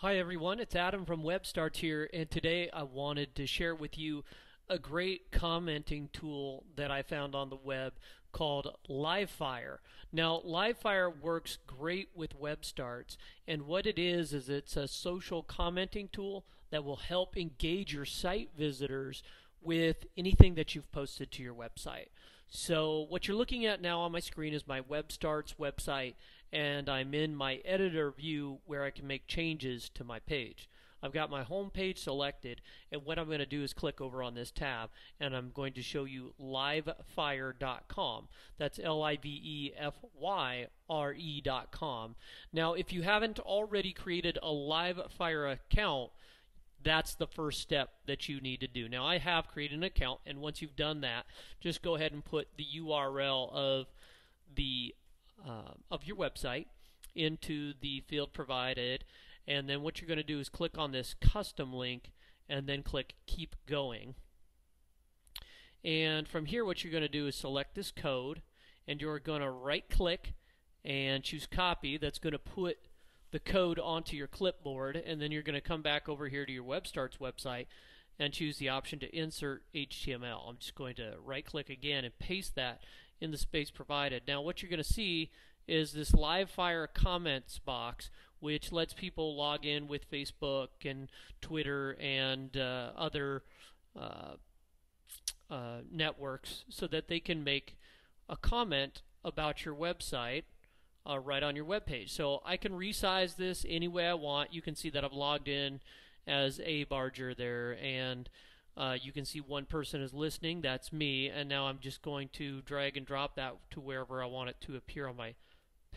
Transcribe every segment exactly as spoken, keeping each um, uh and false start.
Hi everyone, it's Adam from WebStarts here, and today I wanted to share with you a great commenting tool that I found on the web called Livefyre. Now, Livefyre works great with WebStarts, and what it is is it's a social commenting tool that will help engage your site visitors with anything that you've posted to your website. So what you're looking at now on my screen is my WebStarts website, and I'm in my editor view where I can make changes to my page. I've got my home page selected, and what I'm going to do is click over on this tab, and I'm going to show you livefyre dot com. That's L I V E F Y R E dot com. Now, if you haven't already created a Livefyre account, that's the first step that you need to do. Now, I have created an account, and once you've done that, just go ahead and put the U R L of the uh, of your website into the field provided, and then what you're going to do is click on this custom link and then click keep going. And from here, what you're going to do is select this code, and you're going to right click and choose copy. That's going to put the code onto your clipboard, and then you're going to come back over here to your WebStarts website and choose the option to insert H T M L. I'm just going to right click again and paste that in the space provided. Now what you're going to see is this Livefyre comments box, which lets people log in with Facebook and Twitter and uh, other uh, uh, networks so that they can make a comment about your website Uh, right on your web page. So I can resize this any way I want. You can see that I've logged in as a Barger there, and uh, you can see one person is listening. That's me, and now I'm just going to drag and drop that to wherever I want it to appear on my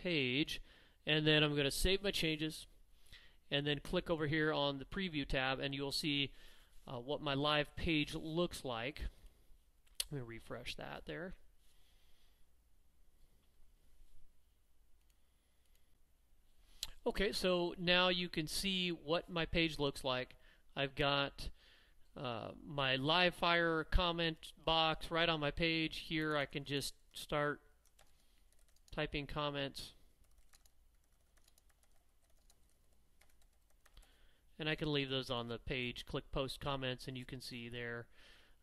page, and then I'm going to save my changes and then click over here on the preview tab, and you'll see uh, what my live page looks like. Let me refresh that there. Okay, so now you can see what my page looks like. I've got uh, my Livefyre comment box right on my page. Here I can just start typing comments, and I can leave those on the page. Click post comments, and you can see there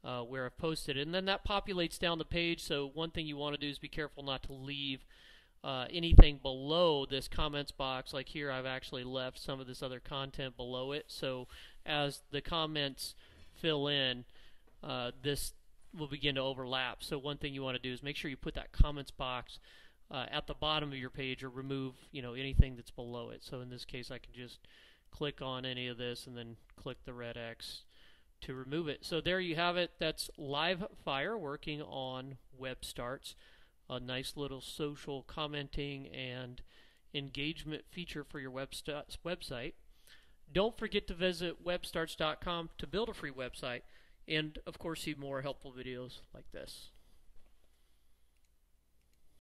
uh, where I've posted, and then that populates down the page. So one thing you want to do is be careful not to leave Uh, anything below this comments box. Like here, I've actually left some of this other content below it, so as the comments fill in, uh, this will begin to overlap. So one thing you want to do is make sure you put that comments box uh, at the bottom of your page, or remove, you know, anything that's below it. So in this case, I can just click on any of this and then click the red X to remove it. So there you have it. That's Livefyre working on WebStarts. A nice little social commenting and engagement feature for your WebStarts website. Don't forget to visit webstarts dot com to build a free website and, of course, see more helpful videos like this.